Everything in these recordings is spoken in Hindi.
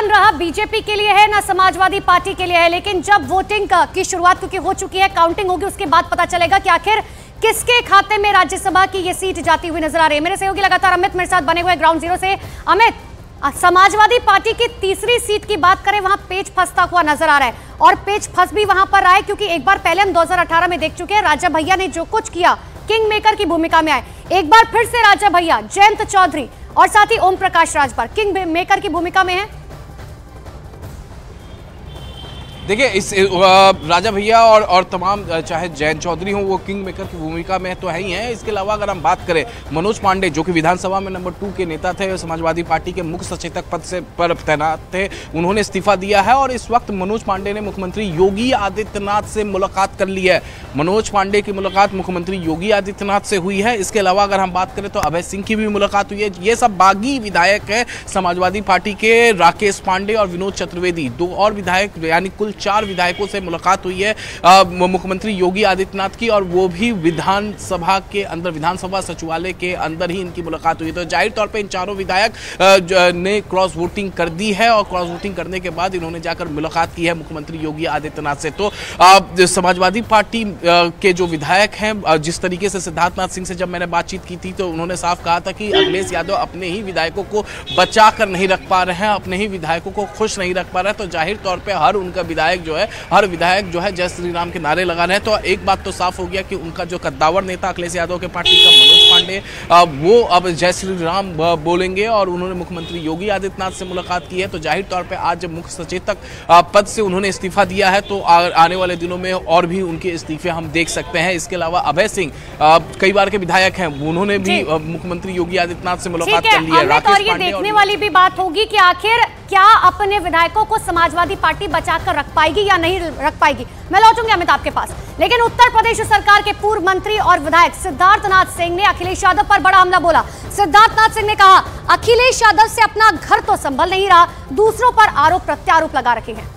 चुनाव रहा बीजेपी के लिए है ना समाजवादी पार्टी के लिए है, लेकिन जब वोटिंग की शुरुआत क्योंकि हो चुकी है, काउंटिंग होगी, उसके बाद पता चलेगा कि आखिर किसके खाते में राज्यसभा की ये सीट जाती हुई नजर आ रही है। मेरे सहयोगी लगातार अमित मेरे साथ बने हुए ग्राउंड जीरो से। अमित, समाजवादी पार्टी की तीसरी सीट की बात करें, वहां पेच फंसता हुआ नजर आ रहा है और पेच फंस भी वहां पर रहा है क्योंकि एक बार पहले हम 2018 में देख चुके हैं राजा भैया ने जो कुछ किया किंग मेकर की भूमिका में आए। एक बार फिर से राजा भैया, जयंत चौधरी और साथ ही ओम प्रकाश राजभर किंग मेकर की भूमिका में है। देखिए इस राजा भैया और तमाम चाहे जयंत चौधरी हों, वो किंग मेकर की भूमिका में तो है ही हैं। इसके अलावा अगर हम बात करें मनोज पांडे जो कि विधानसभा में नंबर 2 के नेता थे, समाजवादी पार्टी के मुख्य सचेतक पद से पर तैनात थे, उन्होंने इस्तीफा दिया है और इस वक्त मनोज पांडे ने मुख्यमंत्री योगी आदित्यनाथ से मुलाकात कर ली है। मनोज पांडे की मुलाकात मुख्यमंत्री योगी आदित्यनाथ से हुई है। इसके अलावा अगर हम बात करें तो अभय सिंह की भी मुलाकात हुई है। ये सब बागी विधायक है समाजवादी पार्टी के, राकेश पांडे और विनोद चतुर्वेदी, 2 और विधायक यानी कुल 4 विधायकों से मुलाकात हुई है मुख्यमंत्री योगी आदित्यनाथ की, और वो भी विधानसभा के अंदर, विधानसभा सचिवालय के अंदर ही इनकी मुलाकात हुई। तो जाहिर तौर पे इन चारों विधायक ने क्रॉस वोटिंग कर दी है और क्रॉस वोटिंग करने के बाद इन्होंने जाकर मुलाकात की है मुख्यमंत्री योगी आदित्यनाथ से। तो समाजवादी पार्टी के जो विधायक हैं, जिस तरीके से सिद्धार्थ नाथ सिंह से जब मैंने बातचीत की थी तो उन्होंने साफ कहा था कि अखिलेश यादव अपने ही विधायकों को बचा कर नहीं रख पा रहे हैं, अपने ही विधायकों को खुश नहीं रख पा रहे। तो जाहिर तौर पर हर उनका विधायक जो है, हर विधायक जो है जय श्री राम के नारे लगा रहे हैं। तो एक बात तो साफ हो गया कि उनका जो कद्दावर नेता अखिलेश यादव के पार्टी का मनोज पांडे, वो अब जय श्री राम बोलेंगे और उन्होंने मुख्यमंत्री योगी आदित्यनाथ से मुलाकात की है। तो जाहिर तौर पे आज जब मुख्य सचेतक पद से उन्होंने इस्तीफा दिया है तो आने वाले दिनों में और भी उनके इस्तीफे हम देख सकते हैं। इसके अलावा अभय सिंह कई बार के विधायक हैं, उन्होंने भी मुख्यमंत्री योगी आदित्यनाथ से मुलाकात कर ली है। और ये देखने वाली भी बात होगी कि आखिर क्या अपने विधायकों को समाजवादी पार्टी बचाकर रख पाएगी या नहीं रख पाएगी। मैं लौटूंगी अमित आपके पास, लेकिन उत्तर प्रदेश सरकार के पूर्व मंत्री और विधायक सिद्धार्थ नाथ सिंह ने अखिलेश यादव पर बड़ा हमला बोला। सिद्धार्थ नाथ सिंह ने कहा, अखिलेश यादव से अपना घर तो संभल नहीं रहा, दूसरों पर आरोप प्रत्यारोप लगा रखे हैं।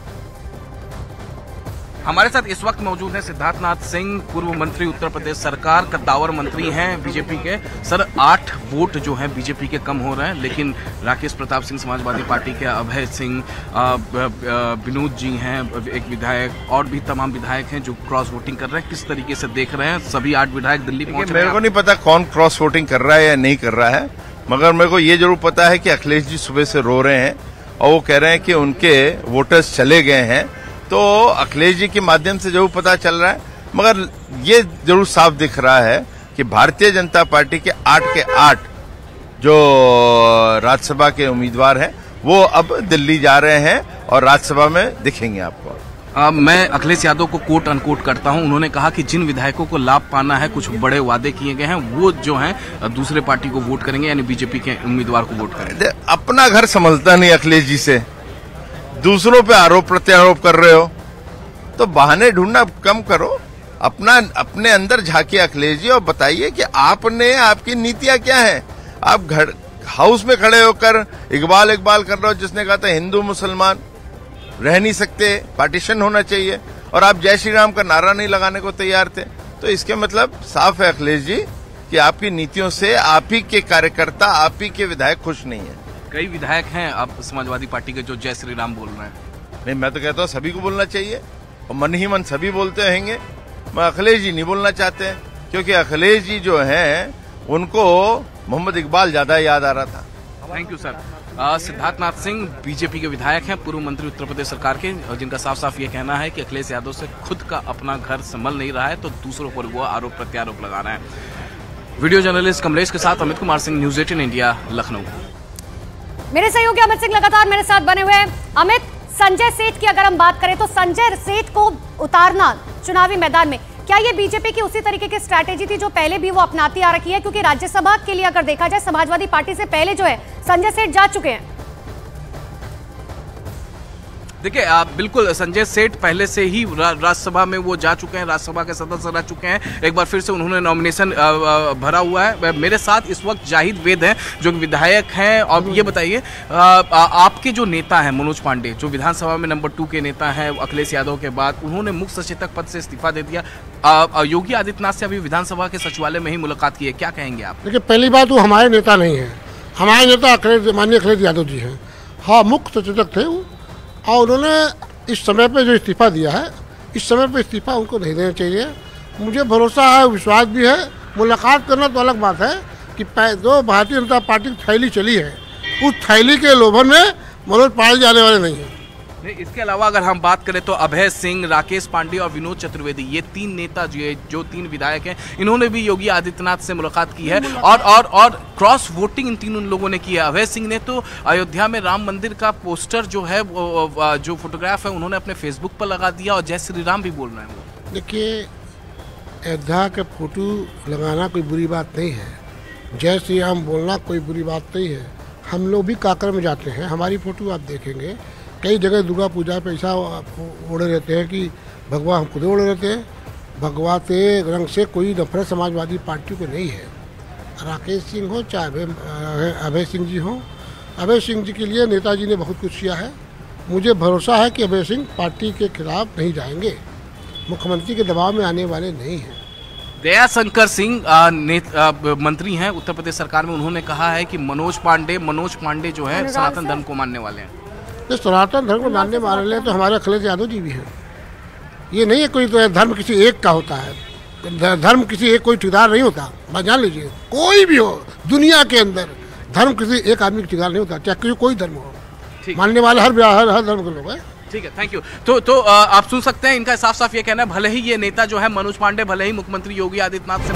हमारे साथ इस वक्त मौजूद हैं सिद्धार्थ नाथ सिंह, पूर्व मंत्री, उत्तर प्रदेश सरकार कद्दावर मंत्री हैं बीजेपी के। सर, 8 वोट जो हैं बीजेपी के कम हो रहे हैं, लेकिन राकेश प्रताप सिंह समाजवादी पार्टी के, अभय सिंह, विनोद जी हैं एक विधायक, और भी तमाम विधायक हैं जो क्रॉस वोटिंग कर रहे हैं। किस तरीके से देख रहे हैं सभी 8 विधायक दिल्ली पहुंच रहे हैं? मेरे को नहीं पता कौन क्रॉस वोटिंग कर रहा है या नहीं कर रहा है, मगर मेरे को ये जरूर पता है कि अखिलेश जी सुबह से रो रहे हैं और वो कह रहे हैं कि उनके वोटर्स चले गए हैं। तो अखिलेश जी के माध्यम से जरूर पता चल रहा है, मगर ये जरूर साफ दिख रहा है कि भारतीय जनता पार्टी के 8 के 8 जो राज्यसभा के उम्मीदवार हैं वो अब दिल्ली जा रहे हैं और राज्यसभा में दिखेंगे आपको। मैं अखिलेश यादव को कोट अनकोट करता हूं, उन्होंने कहा कि जिन विधायकों को लाभ पाना है, कुछ बड़े वादे किए गए हैं, वो जो हैं दूसरे पार्टी को वोट करेंगे, यानी बीजेपी के उम्मीदवार को वोट करेंगे। अपना घर संभलता नहीं अखिलेश जी से, दूसरों पे आरोप प्रत्यारोप कर रहे हो, तो बहाने ढूंढना कम करो, अपना अपने अंदर झांकिए अखिलेश जी और बताइए कि आपने, आपकी नीतियां क्या हैं। आप घर हाउस में खड़े होकर इकबाल इकबाल कर रहे हो, जिसने कहा था हिंदू मुसलमान रह नहीं सकते, पार्टीशन होना चाहिए, और आप जय श्री राम का नारा नहीं लगाने को तैयार थे। तो इसके मतलब साफ है अखिलेश जी कि आपकी नीतियों से आप ही के कार्यकर्ता, आप ही के विधायक खुश नहीं है। कई विधायक हैं आप समाजवादी पार्टी के जो जय श्री राम बोल रहे हैं। नहीं, मैं तो कहता हूँ सभी को बोलना चाहिए और मन ही मन सभी बोलते रहेंगे, मैं अखिलेश जी नहीं बोलना चाहते हैं, क्योंकि अखिलेश जी जो हैं उनको मोहम्मद इकबाल ज़्यादा याद आ रहा था। Thank you sir. Siddharth Nath Singh BJP के विधायक हैं, पूर्व मंत्री उत्तर प्रदेश सरकार के, और जिनका साफ साफ ये कहना है कि अखिलेश यादव से खुद का अपना घर संभल नहीं रहा है तो दूसरों पर वो आरोप प्रत्यारोप लगा रहे हैं। वीडियो जर्नलिस्ट कमलेश के साथ अमित कुमार सिंह, न्यूज़ 18 इंडिया, लखनऊ। मेरे सहयोगी अमित सिंह लगातार मेरे साथ बने हुए हैं। अमित, संजय सेठ की अगर हम बात करें तो संजय सेठ को उतारना चुनावी मैदान में, क्या ये बीजेपी की उसी तरीके की स्ट्रैटेजी थी जो पहले भी वो अपनाती आ रही है? क्योंकि राज्यसभा के लिए अगर देखा जाए समाजवादी पार्टी से पहले जो है संजय सेठ जा चुके हैं। देखिए आप बिल्कुल, संजय सेठ पहले से ही राज्यसभा में वो जा चुके हैं, राज्यसभा के सदस्य रह चुके हैं। एक बार फिर से उन्होंने नॉमिनेशन भरा हुआ है। मेरे साथ इस वक्त जाहिद वेद हैं जो विधायक हैं। और ये बताइए आपके जो नेता हैं मनोज पांडे, जो विधानसभा में नंबर 2 के नेता हैं अखिलेश यादव के बाद, उन्होंने मुख्य सचेतक पद से इस्तीफा दे दिया। योगी आदित्यनाथ से अभी विधानसभा के सचिवालय में ही मुलाकात की है, क्या कहेंगे आप? देखिए, पहली बात वो हमारे नेता नहीं है, हमारे नेता माननीय अखिलेश यादव जी हैं। हाँ मुख्य सचेतक थे वो, और उन्होंने इस समय पे जो इस्तीफा दिया है, इस समय पे इस्तीफा उनको नहीं देना चाहिए। मुझे भरोसा है, विश्वास भी है। मुलाकात करना तो अलग बात है कि जो भारतीय जनता पार्टी की थैली चली है, उस थैली के लोभन में मनोज पांडे जाने वाले नहीं है। नहीं, इसके अलावा अगर हम बात करें तो अभय सिंह, राकेश पांडे और विनोद चतुर्वेदी, ये तीन नेता जो तीन विधायक हैं, इन्होंने भी योगी आदित्यनाथ से मुलाकात की है और क्रॉस वोटिंग इन तीनों लोगों ने की है। अभय सिंह ने तो अयोध्या में राम मंदिर का पोस्टर जो है, जो फोटोग्राफ है, उन्होंने अपने फेसबुक पर लगा दिया और जय श्री राम भी बोल रहे हैं। देखिए, अयोध्या का फोटो लगाना कोई बुरी बात नहीं है, जय श्री राम बोलना कोई बुरी बात नहीं है। हम लोग भी कांकड़ में जाते हैं, हमारी फोटो आप देखेंगे कई जगह दुर्गा पूजा पे ऐसा ओढ़े रहते हैं कि भगवा हम खुद ओढ़े रहते हैं। भगवा के रंग से कोई नफरत समाजवादी पार्टी को नहीं है। राकेश सिंह हो चाहे अभय सिंह जी हों, अभय सिंह जी के लिए नेताजी ने बहुत कुछ किया है। मुझे भरोसा है कि अभय सिंह पार्टी के खिलाफ नहीं जाएंगे, मुख्यमंत्री के दबाव में आने वाले नहीं हैं। दया शंकर सिंह मंत्री हैं उत्तर प्रदेश सरकार में, उन्होंने कहा है कि मनोज पांडे जो है सनातन धर्म को मानने वाले हैं। तो सनातन धर्म को मानने वाले तो हमारे अखिलेश यादव जी भी हैं। ये नहीं है कोई तो धर्म किसी एक का होता है, धर्म किसी एक कोई ठेकेदार नहीं होता। बात जान लीजिए, कोई भी हो दुनिया के अंदर धर्म किसी एक आदमी का ठेकेदार नहीं होता, चाहे कोई धर्म हो। मानने वाले हर धर्म के लोग हैं। ठीक है, थैंक यू। तो आप सुन सकते हैं, इनका साफ साफ ये कहना है, भले ही ये नेता जो है मनोज पांडे, भले ही मुख्यमंत्री योगी आदित्यनाथ से।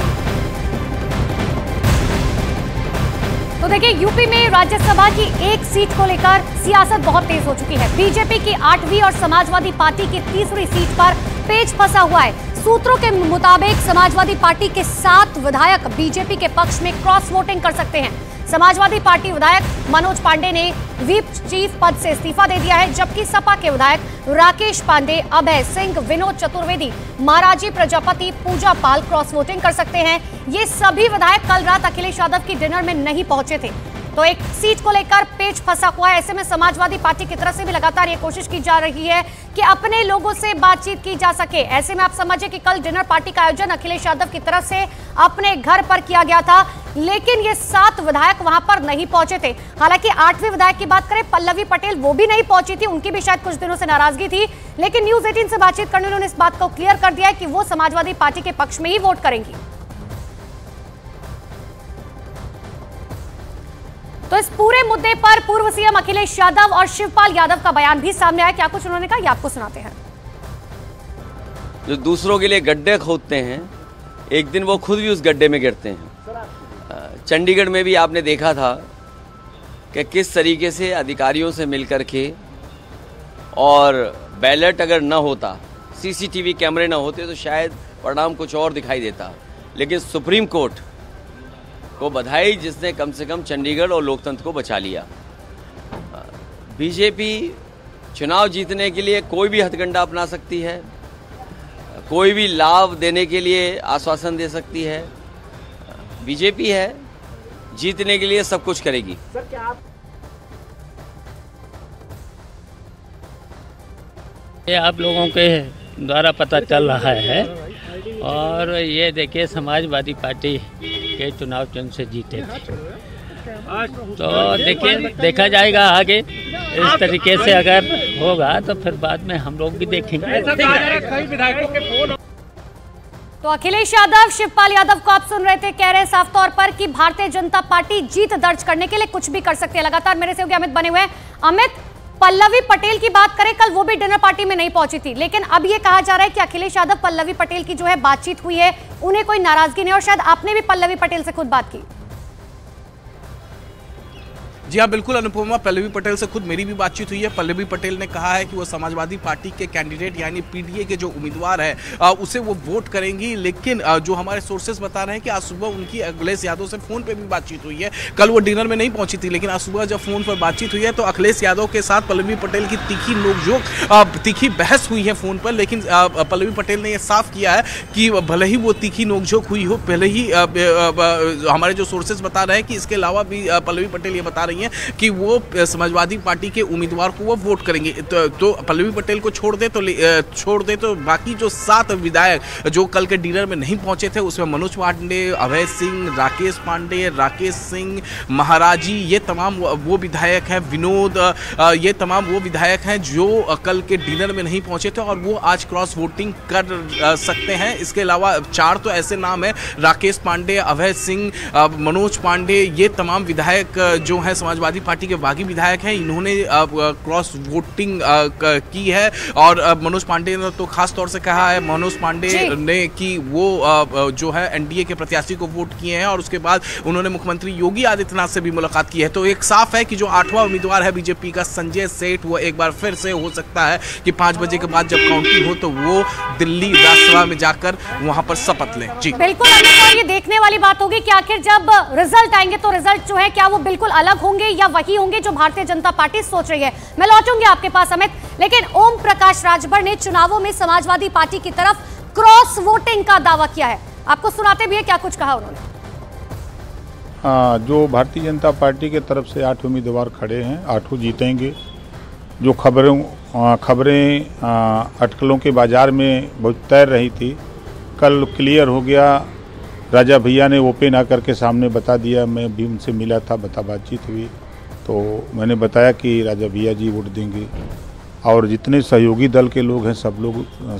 तो देखिए, यूपी में राज्यसभा की एक सीट को लेकर सियासत बहुत तेज हो चुकी है। बीजेपी की 8वीं और समाजवादी पार्टी की 3री सीट पर पेच फंसा हुआ है। सूत्रों के मुताबिक समाजवादी पार्टी के 7 विधायक बीजेपी के पक्ष में क्रॉस वोटिंग कर सकते हैं। समाजवादी पार्टी विधायक मनोज पांडे ने व्हीप चीफ पद से इस्तीफा दे दिया है, जबकि सपा के विधायक राकेश पांडे, अभय सिंह, विनोद चतुर्वेदी, महाराजी प्रजापति, पूजा पाल क्रॉस वोटिंग कर सकते हैं। ये सभी विधायक कल रात अखिलेश यादव की डिनर में नहीं पहुंचे थे, तो एक सीट को लेकर पेच फंसा हुआ है। ऐसे में समाजवादी पार्टी की तरफ से भी लगातार ये कोशिश की जा रही है कि अपने लोगों से बातचीत की जा सके। ऐसे में आप समझिए कि कल डिनर पार्टी का आयोजन अखिलेश यादव की तरफ से अपने घर पर किया गया था, लेकिन ये 7 विधायक वहां पर नहीं पहुंचे थे। हालांकि 8वें विधायक की बात करें, पल्लवी पटेल, वो भी नहीं पहुंची थी, उनकी भी शायद कुछ दिनों से नाराजगी थी, लेकिन News18 से बातचीत करने उन्होंने इस बात को क्लियर कर दिया है कि वो समाजवादी पार्टी के पक्ष में ही वोट करेंगी। तो इस पूरे मुद्दे पर पूर्व सीएम अखिलेश यादव और शिवपाल यादव का बयान भी सामने आया। क्या कुछ उन्होंने कहा, ये आपको सुनाते हैं। जो दूसरों के लिए गड्ढे खोदते हैं, एक दिन वो खुद भी उस गड्ढे में गिरते हैं। चंडीगढ़ में भी आपने देखा था कि किस तरीके से अधिकारियों से मिलकर के, और बैलेट अगर न होता, सीसीटीवी कैमरे न होते तो शायद परिणाम कुछ और दिखाई देता। लेकिन सुप्रीम कोर्ट को बधाई, जिसने कम से कम चंडीगढ़ और लोकतंत्र को बचा लिया। बीजेपी चुनाव जीतने के लिए कोई भी हथकंडा अपना सकती है, कोई भी लाभ देने के लिए आश्वासन दे सकती है। बीजेपी है, जीतने के लिए सब कुछ करेगी। सर, क्या आप लोगों के द्वारा पता चल रहा है, और ये देखिए समाजवादी पार्टी के चुनाव चिन्ह से जीते थे, तो देखिए देखा जाएगा आगे इस तरीके से अगर होगा तो फिर बाद में हम लोग भी देखेंगे। तो अखिलेश यादव, शिवपाल यादव को आप सुन रहे थे, कह रहे हैं साफ तौर पर कि भारतीय जनता पार्टी जीत दर्ज करने के लिए कुछ भी कर सकती है। लगातार मेरे सहयोगी अमित बने हुए हैं। अमित, पल्लवी पटेल की बात करें, कल वो भी डिनर पार्टी में नहीं पहुंची थी, लेकिन अब ये कहा जा रहा है कि अखिलेश यादव, पल्लवी पटेल की जो है बातचीत हुई है, उन्हें कोई नाराजगी नहीं, और शायद आपने भी पल्लवी पटेल से खुद बात की। जी हाँ, बिल्कुल अनुपमा, पल्लवी पटेल से खुद मेरी भी बातचीत हुई है। पल्लवी पटेल ने कहा है कि वो समाजवादी पार्टी के कैंडिडेट यानी पीडीए के जो उम्मीदवार है उसे वो वोट करेंगी, लेकिन जो हमारे सोर्सेज बता रहे हैं कि आज सुबह उनकी अखिलेश यादव से फ़ोन पे भी बातचीत हुई है। कल वो डिनर में नहीं पहुंची थी, लेकिन आज सुबह जब फ़ोन पर बातचीत हुई है तो अखिलेश यादव के साथ पल्लवी पटेल की तीखी नोकझोंक, तीखी बहस हुई है फ़ोन पर। लेकिन पल्लवी पटेल ने यह साफ किया है कि भले ही वो तीखी नोकझोंक हुई हो, पहले ही हमारे जो सोर्सेज बता रहे हैं कि इसके अलावा भी पल्लवी पटेल ये बता रही रही हैं कि वो समाजवादी पार्टी के उम्मीदवार को वो वोट करेंगे। तो पल्लवी पटेल को छोड़ दे तो बाकी जो 7 विधायक जो कल के डिनर में नहीं पहुंचे थे उसमें मनोज पांडे, अभय सिंह, राकेश पांडे, राकेश सिंह, महाराजी, ये तमाम वो विधायक हैं, विनोद, ये तमाम वो विधायक हैं जो कल के डिनर में नहीं पहुंचे थे और वो आज क्रॉस वोटिंग कर सकते हैं। इसके अलावा 4 तो ऐसे नाम हैं, राकेश पांडे, अभय सिंह, मनोज पांडे, ये तमाम विधायक जो हैं समाजवादी पार्टी के बागी विधायक हैं, इन्होंने क्रॉस वोटिंग की है। और मनोज पांडे ने तो खास तौर से कहा है, मनोज पांडे ने कि वो जो है एनडीए के प्रत्याशी को वोट किए हैं और उसके बाद उन्होंने मुख्यमंत्री योगी आदित्यनाथ से भी मुलाकात की है। तो एक साफ है कि जो 8वां उम्मीदवार है बीजेपी का संजय सेठ, वो एक बार फिर से हो सकता है कि 5 बजे के बाद जब काउंटिंग हो तो वो दिल्ली राज्यसभा में जाकर वहां पर शपथ लें। जी बिल्कुल, और ये देखने वाली बात होगी कि आखिर जब रिजल्ट आएंगे तो रिजल्ट जो है क्या वो बिल्कुल अलग होंगे या वही होंगे जो भारतीय जनता पार्टी सोच रही है। मैं लौटूंगी आपके पास अमित, लेकिन ओम प्रकाश राजभर ने चुनावों में समाजवादी पार्टी की तरफ क्रॉस वोटिंग का दावा किया है, आपको सुनाते भी है क्या कुछ कहा उन्होंने। जो भारतीय जनता पार्टी के तरफ से 8 उम्मीदवार खड़े हैं, 8 जीतेंगे। जो खबरें अटकलों के बाज़ार में बहुत तैर रही थी, कल क्लियर हो गया। राजा भैया ने ओपन आकर के सामने बता दिया, मैं भी उनसे मिला था, बातचीत हुई तो मैंने बताया कि राजा भैया जी वोट देंगे और जितने सहयोगी दल के लोग हैं सब लोग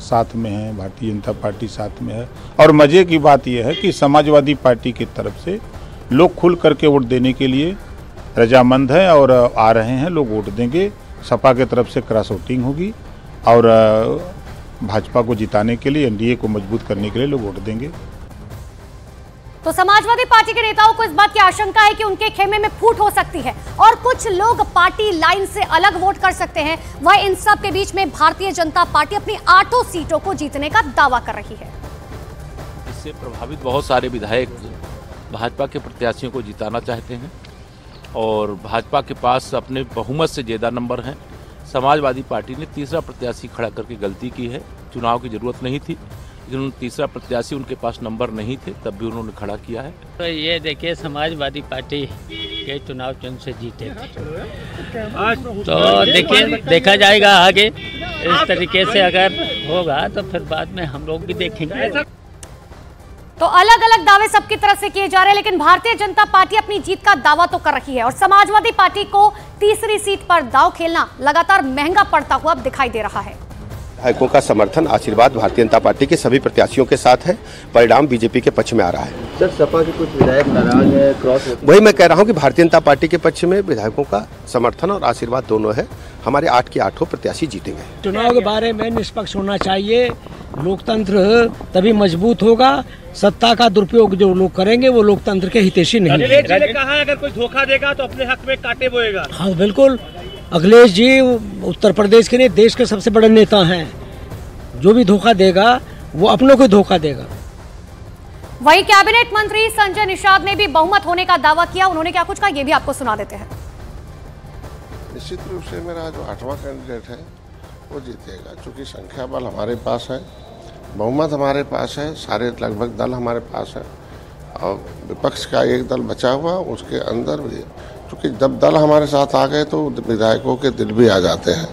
साथ में हैं, भारतीय जनता पार्टी साथ में है। और मज़े की बात यह है कि समाजवादी पार्टी की तरफ से लोग खुल करके वोट देने के लिए रजामंद हैं और आ रहे हैं, लोग वोट देंगे। सपा के तरफ से क्रॉस वोटिंग होगी और भाजपा को जिताने के लिए, एनडीए को मजबूत करने के लिए लोग वोट देंगे। तो समाजवादी पार्टी के नेताओं को इस बात की आशंका है कि उनके खेमे में फूट हो सकती है और कुछ लोग पार्टी लाइन से अलग वोट कर सकते हैं। वह इन सब के बीच में भारतीय जनता पार्टी अपनी 8 सीटों को जीतने का दावा कर रही है। इससे प्रभावित बहुत सारे विधायक भाजपा के प्रत्याशियों को जिताना चाहते हैं और भाजपा के पास अपने बहुमत से ज़्यादा नंबर हैं। समाजवादी पार्टी ने तीसरा प्रत्याशी खड़ा करके गलती की है, चुनाव की ज़रूरत नहीं थी, लेकिन तीसरा प्रत्याशी उनके पास नंबर नहीं थे तब भी उन्होंने खड़ा किया है। तो ये देखिए, समाजवादी पार्टी के चुनाव चुन से जीते थे, तो देखिए देखा जाएगा आगे इस तरीके से अगर होगा तो फिर बाद में हम लोग भी देखेंगे। तो अलग अलग दावे सबकी तरफ से किए जा रहे हैं, लेकिन भारतीय जनता पार्टी अपनी जीत का दावा तो कर रही है और समाजवादी पार्टी को तीसरी सीट पर दाव खेलना लगातार महंगा पड़ता हुआ अब दिखाई दे रहा है। विधायकों का समर्थन आशीर्वाद भारतीय जनता पार्टी के सभी प्रत्याशियों के साथ है, परिणाम बीजेपी के पक्ष में आ रहा है। सर, सपा के कुछ विधायक नाराज है क्रॉस, वही मैं कह रहा हूँ कि भारतीय जनता पार्टी के पक्ष में विधायकों का समर्थन और आशीर्वाद दोनों है। हमारे 8 के 8 प्रत्याशी जीतेंगे। चुनाव के बारे में निष्पक्ष होना चाहिए, लोकतंत्र तभी मजबूत होगा, सत्ता का दुरुपयोग जो लोग करेंगे वो लोकतंत्र के हितैषी नहीं। अखिलेश जी ने कहा है अगर कोई धोखा देगा तो अपने हक में कांटे बोएगा। हाँ बिल्कुल, अखिलेश जी उत्तर प्रदेश के लिए देश के सबसे बड़े नेता हैं, जो भी धोखा देगा वो अपनों को धोखा देगा। वही कैबिनेट मंत्री संजय निषाद ने भी बहुमत होने का दावा किया, उन्होंने क्या कुछ कहा ये भी आपको सुना देते हैं। निश्चित रूप से मेरा जो 8वां कैंडिडेट है वो जीतेगा, चूँकि संख्या बल हमारे पास है, बहुमत हमारे पास है, सारे लगभग दल हमारे पास है और विपक्ष का एक दल बचा हुआ उसके अंदर भी, क्योंकि जब दल हमारे साथ आ गए तो विधायकों के दिल भी आ जाते हैं।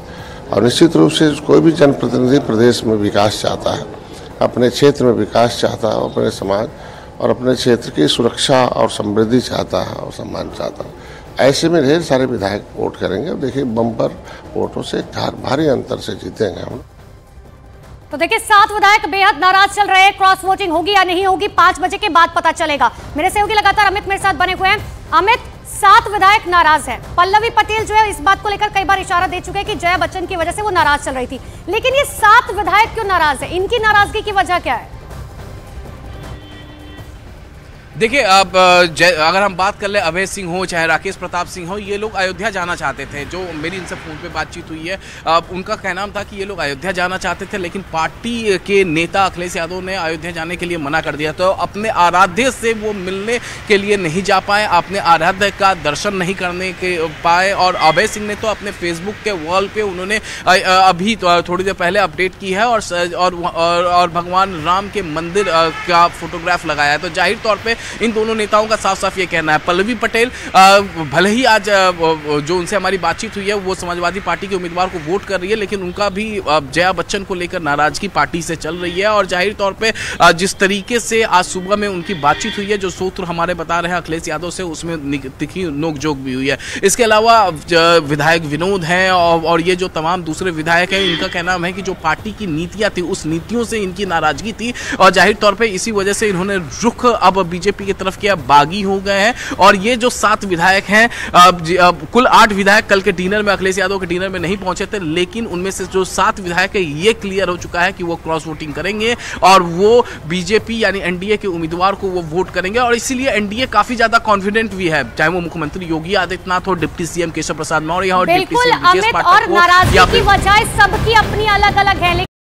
और निश्चित रूप से कोई भी जनप्रतिनिधि प्रदेश में विकास चाहता है, अपने क्षेत्र में विकास चाहता है, अपने समाज और अपने क्षेत्र की सुरक्षा और समृद्धि चाहता है और सम्मान चाहता है। ऐसे में ढेर सारे विधायक वोट करेंगे, देखिए बम्पर वोटों से भारी अंतर से जीतेंगे हम। तो देखिए 7 विधायक बेहद नाराज चल रहे हैं, क्रॉस वोटिंग होगी या नहीं होगी 5 बजे के बाद पता चलेगा। मेरे सहयोगी लगातार अमित मेरे साथ बने हुए हैं। अमित, 7 विधायक नाराज हैं। पल्लवी पटेल जो है इस बात को लेकर कई बार इशारा दे चुके हैं कि जया बच्चन की वजह से वो नाराज चल रही थी, लेकिन ये 7 विधायक क्यों नाराज है, इनकी नाराजगी की वजह क्या है? देखिए अब अगर हम बात कर ले, अभय सिंह हो चाहे राकेश प्रताप सिंह हो, ये लोग अयोध्या जाना चाहते थे। जो मेरी इनसे फ़ोन पे बातचीत हुई है, उनका कहना था कि ये लोग अयोध्या जाना चाहते थे लेकिन पार्टी के नेता अखिलेश यादव ने अयोध्या जाने के लिए मना कर दिया, तो अपने आराध्य से वो मिलने के लिए नहीं जा पाए, अपने आराध्य का दर्शन नहीं करने के पाए। और अभय सिंह ने तो अपने फेसबुक के वॉल पर उन्होंने अभी थोड़ी देर पहले अपडेट की है और भगवान राम के मंदिर का फोटोग्राफ लगाया है। तो जाहिर तौर पर इन दोनों नेताओं का साफ साफ ये कहना है। पल्लवी पटेल भले ही आज जो उनसे हमारी बातचीत हुई है वो समाजवादी पार्टी के उम्मीदवार को वोट कर रही है, लेकिन उनका भी जया बच्चन को लेकर नाराजगी पार्टी से चल रही है। और जाहिर तौर पे जिस तरीके से आज सुबह में उनकी बातचीत हुई है, जो सूत्र हमारे बता रहे हैं अखिलेश यादव से, उसमें तीखी नोकझोंक भी हुई है। इसके अलावा विधायक विनोद हैं और ये जो तमाम दूसरे विधायक हैं, इनका कहना है कि जो पार्टी की नीतियां थी उस नीतियों से इनकी नाराजगी थी और जाहिर तौर पे इसी वजह से इन्होंने रुख अब बीजेपी की तरफ किया, बागी हो गए हैं। और ये जो 7 विधायक हैं, कुल 8 विधायक कल के डिनर में, अखिलेश यादव के डिनर में नहीं पहुंचे थे, लेकिन उनमें से जो 7 विधायक है ये क्लियर हो चुका है कि वो क्रॉस वोटिंग करेंगे और वो बीजेपी यानी एनडीए के उम्मीदवार को वो वोट करेंगे। और इसीलिए एनडीए काफी ज्यादा कॉन्फिडेंट भी है, चाहे वो मुख्यमंत्री योगी आदित्यनाथ हो, डिप्टी सीएम केशव प्रसाद मौर्य हो, डिप्टी सीएम विजय पाठक हो, या सबकी अपनी अलग अलग है।